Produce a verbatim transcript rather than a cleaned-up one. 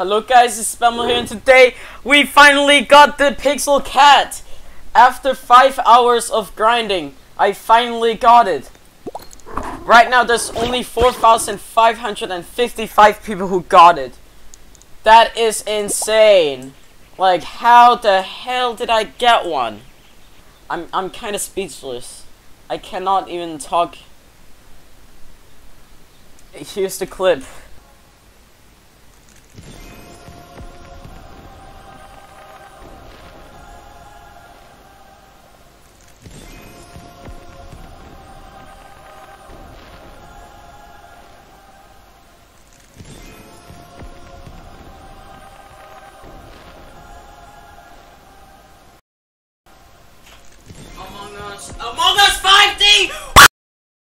Hello guys, it's SpamL here, and today we finally got the Pixel Cat! After five hours of grinding, I finally got it! Right now there's only four thousand five hundred fifty-five people who got it. That is insane! Like, how the hell did I get one? I'm, I'm kinda speechless. I cannot even talk. Here's the clip.